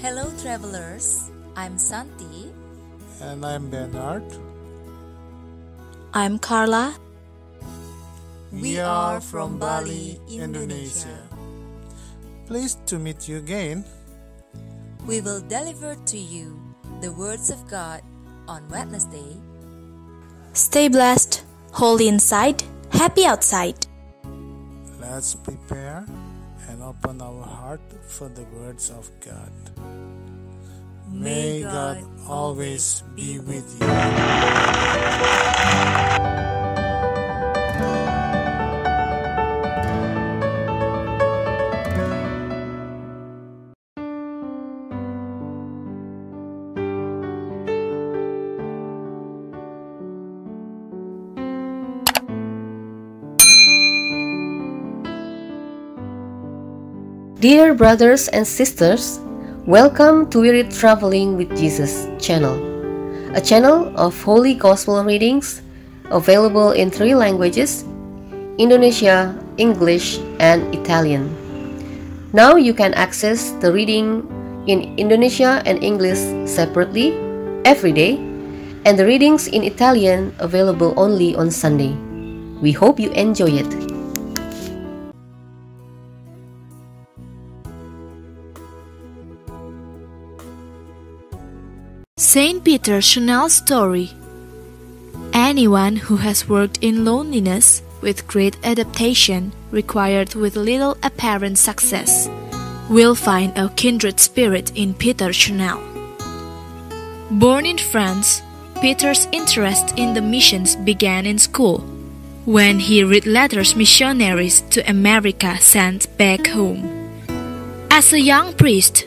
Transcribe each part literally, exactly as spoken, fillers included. Hello travelers, I'm Santi. And I'm Bernard. I'm Karla. We are from Bali, Indonesia. Pleased to meet you again. We will deliver to you the words of God on Wednesday. Stay blessed, holy inside, happy outside. Let's prepare and open our heart for the words of God. May God always be with you. Dear brothers and sisters, welcome to We Read Traveling with Jesus channel, a channel of holy gospel readings available in three languages, Indonesia, English, and Italian. Now you can access the reading in Indonesia and English separately every day, and the readings in Italian available only on Sunday. We hope you enjoy it. Saint Peter Chanel's story. Anyone who has worked in loneliness with great adaptation required with little apparent success will find a kindred spirit in Peter Chanel. Born in France, Peter's interest in the missions began in school, when he read letters missionaries to America sent back home. As a young priest,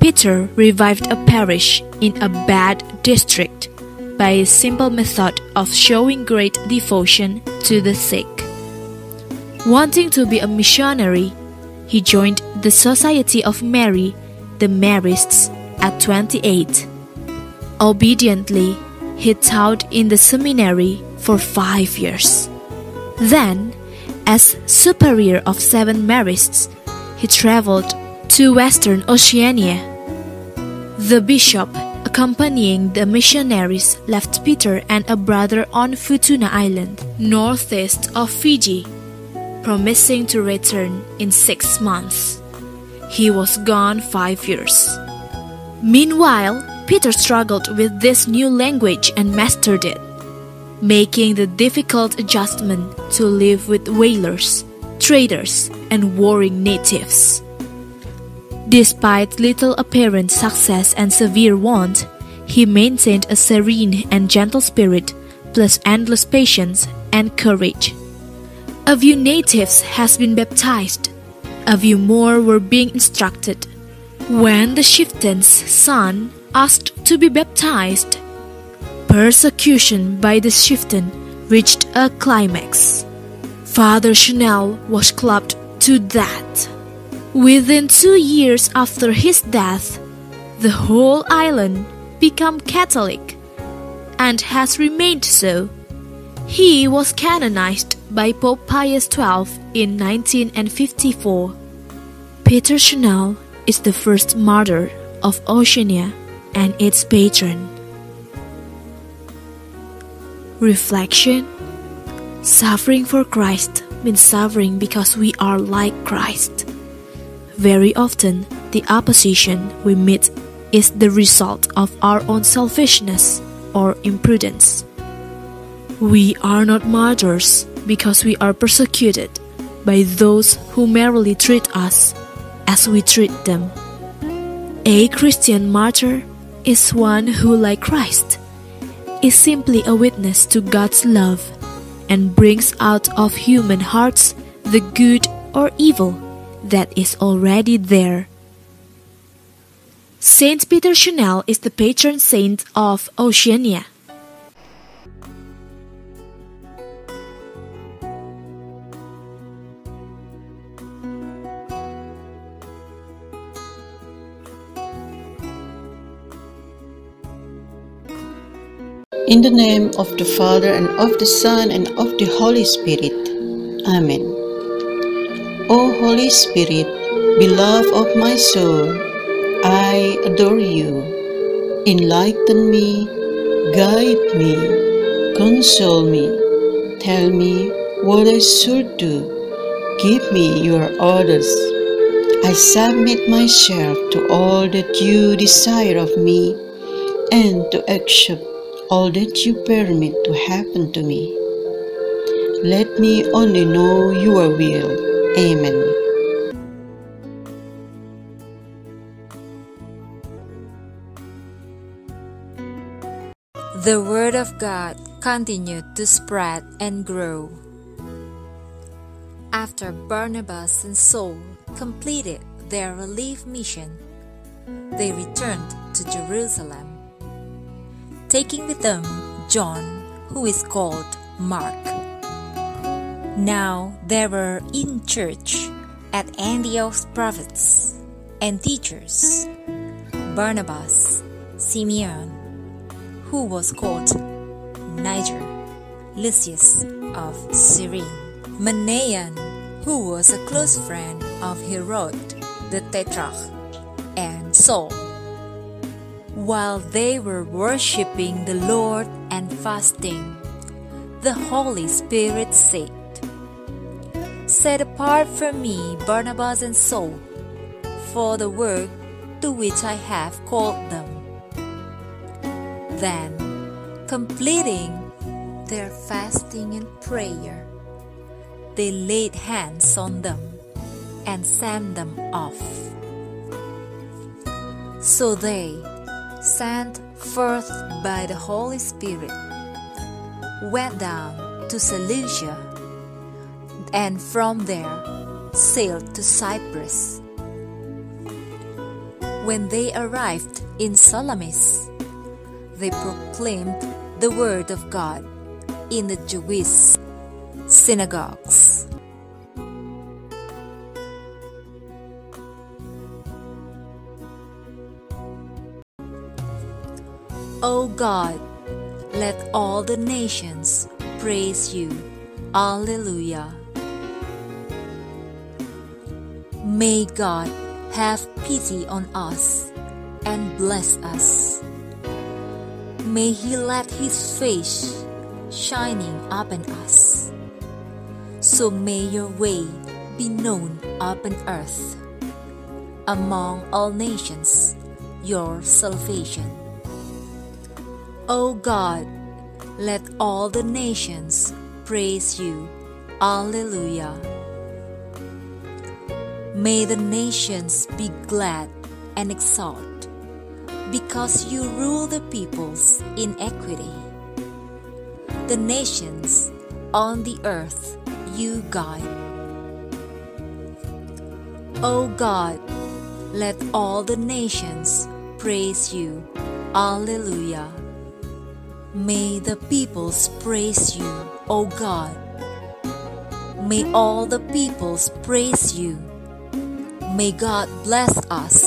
Peter revived a parish in a bad district by a simple method of showing great devotion to the sick. Wanting to be a missionary, he joined the Society of Mary, the Marists, at twenty-eight. Obediently, he taught in the seminary for five years. Then, as superior of seven Marists, he traveled to Western Oceania. The bishop accompanying the missionaries left Peter and a brother on Futuna Island, northeast of Fiji, promising to return in six months. He was gone five years. Meanwhile, Peter struggled with this new language and mastered it, making the difficult adjustment to live with whalers, traders, and warring natives. Despite little apparent success and severe want, he maintained a serene and gentle spirit, plus endless patience and courage. A few natives has been baptized, a few more were being instructed. When the chieftain's son asked to be baptized, persecution by the chieftain reached a climax. Father Chanel was clubbed to death. Within two years after his death, the whole island became Catholic and has remained so. He was canonized by Pope Pius the twelfth in nineteen fifty-four. Peter Chanel is the first martyr of Oceania and its patron. Reflection: suffering for Christ means suffering because we are like Christ. Very often, the opposition we meet is the result of our own selfishness or imprudence. We are not martyrs because we are persecuted by those who merely treat us as we treat them. A Christian martyr is one who, like Christ, is simply a witness to God's love and brings out of human hearts the good or evil that is already there. Saint Peter Chanel is the patron saint of Oceania. In the name of the Father, and of the Son, and of the Holy Spirit. Amen. O Holy Spirit, beloved of my soul, I adore you. Enlighten me, guide me, console me, tell me what I should do. Give me your orders. I submit myself to all that you desire of me and to accept all that you permit to happen to me. Let me only know your will. Amen. The Word of God continued to spread and grow. After Barnabas and Saul completed their relief mission, they returned to Jerusalem, taking with them John, who is called Mark. Now they were in church at Antioch's prophets and teachers, Barnabas, Simeon, who was called Niger, Lysias of Cyrene, Manaen, who was a close friend of Herod the Tetrach, and Saul. While they were worshipping the Lord and fasting, the Holy Spirit said, "Set apart for me Barnabas and Saul, for the work to which I have called them." Then, completing their fasting and prayer, they laid hands on them and sent them off. So they, sent forth by the Holy Spirit, went down to Seleucia, and from there sailed to Cyprus. When they arrived in Salamis, they proclaimed the word of God in the Jewish synagogues. O God, let all the nations praise you. Alleluia. May God have pity on us and bless us. May He let His face shining upon us. So may your way be known upon earth, among all nations, your salvation. O God, let all the nations praise you. Alleluia. May the nations be glad and exult, because you rule the peoples in equity. The nations on the earth you guide. O God, let all the nations praise you. Alleluia. May the peoples praise you, O God. May all the peoples praise you. May God bless us,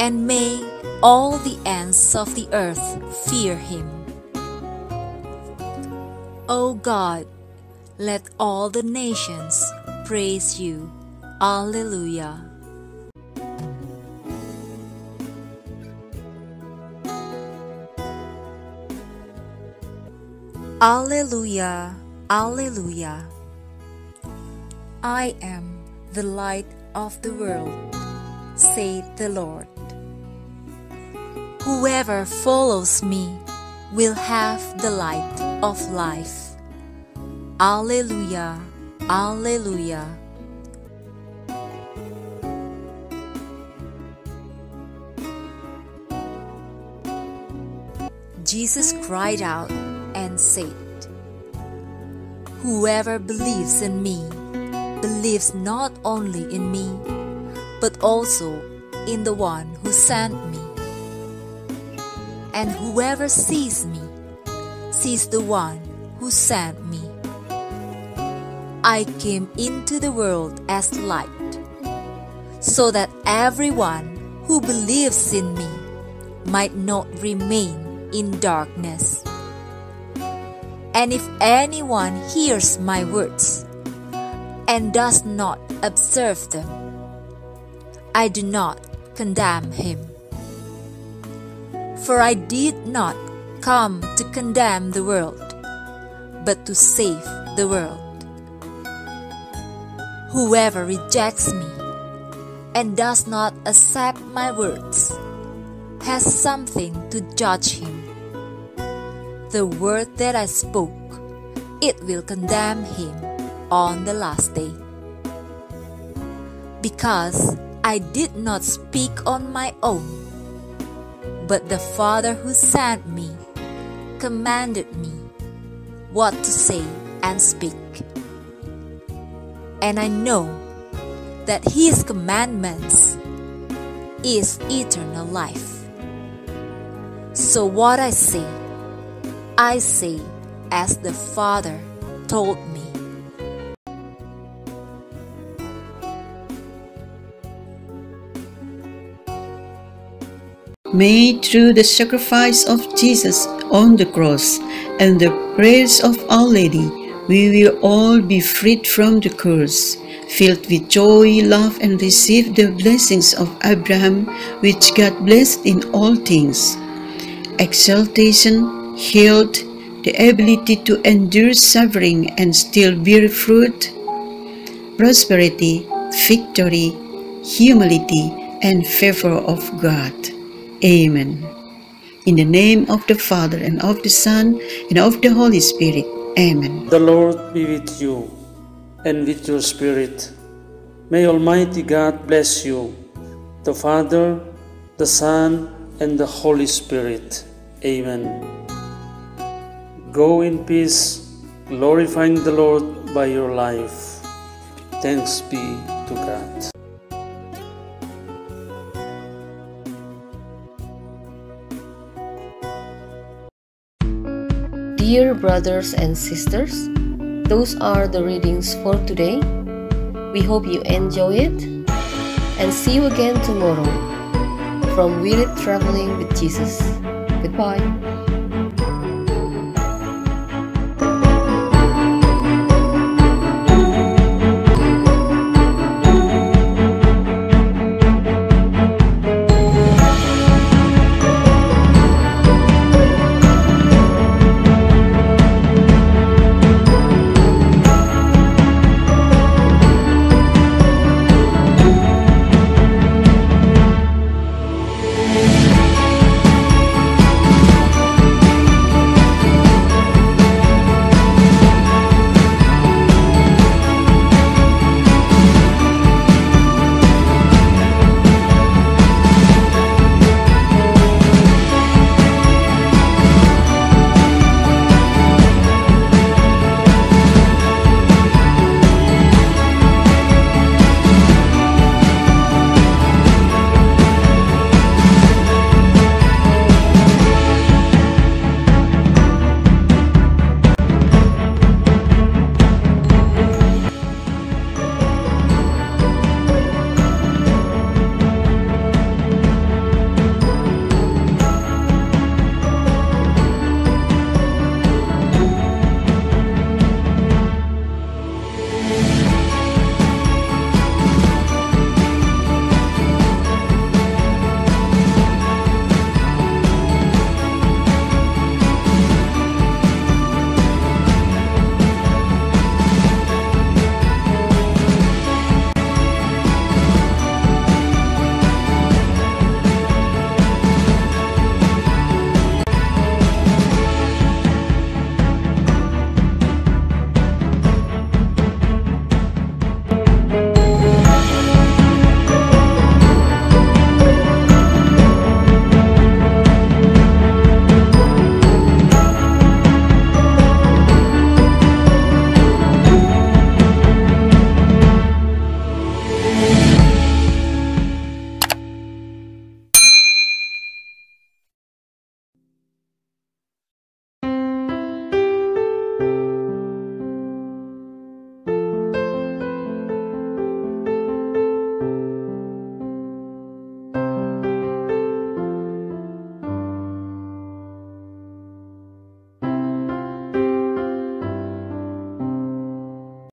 and may all the ends of the earth fear Him. O God, let all the nations praise you. Alleluia. Alleluia, Alleluia. I am the light of the world, said the Lord. Whoever follows me will have the light of life. Alleluia, Alleluia. Jesus cried out and said, "Whoever believes in me believes not only in me, but also in the one who sent me. And whoever sees me sees the one who sent me. I came into the world as light, so that everyone who believes in me might not remain in darkness. And if anyone hears my words and does not observe them, I do not condemn him. For I did not come to condemn the world, but to save the world. Whoever rejects me and does not accept my words has something to judge him. The word that I spoke, it will condemn him on the last day. Because I did not speak on my own, but the Father who sent me commanded me what to say and speak. And I know that His commandments is eternal life. So what I say, I say as the Father told me. Made through the sacrifice of Jesus on the cross and the prayers of Our Lady, we will all be freed from the curse, filled with joy, love, and receive the blessings of Abraham, which God blessed in all things. Exaltation, health, the ability to endure suffering and still bear fruit, prosperity, victory, humility, and favor of God. Amen. In the name of the Father, and of the Son, and of the Holy Spirit. Amen. The Lord be with you, and with your spirit. May Almighty God bless you, the Father, the Son, and the Holy Spirit. Amen. Go in peace, glorifying the Lord by your life. Thanks be to God. Dear brothers and sisters, those are the readings for today. We hope you enjoy it, and see you again tomorrow from We Read Traveling with Jesus. Goodbye.